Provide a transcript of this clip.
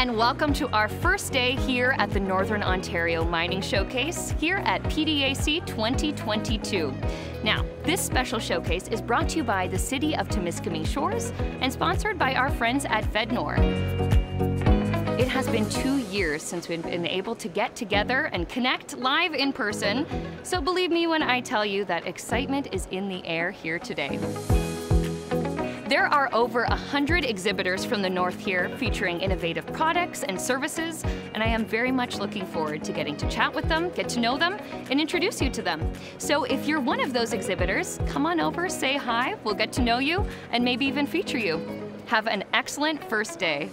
and welcome to our first day here at the Northern Ontario Mining Showcase here at PDAC 2022. Now, this special showcase is brought to you by the City of Temiskaming Shores and sponsored by our friends at Fednor. It has been 2 years since we've been able to get together and connect live in person, so believe me when I tell you that excitement is in the air here today. There are over 100 exhibitors from the north here featuring innovative products and services, and I am very much looking forward to getting to chat with them, get to know them, and introduce you to them. So if you're one of those exhibitors, come on over, say hi, we'll get to know you, and maybe even feature you. Have an excellent first day.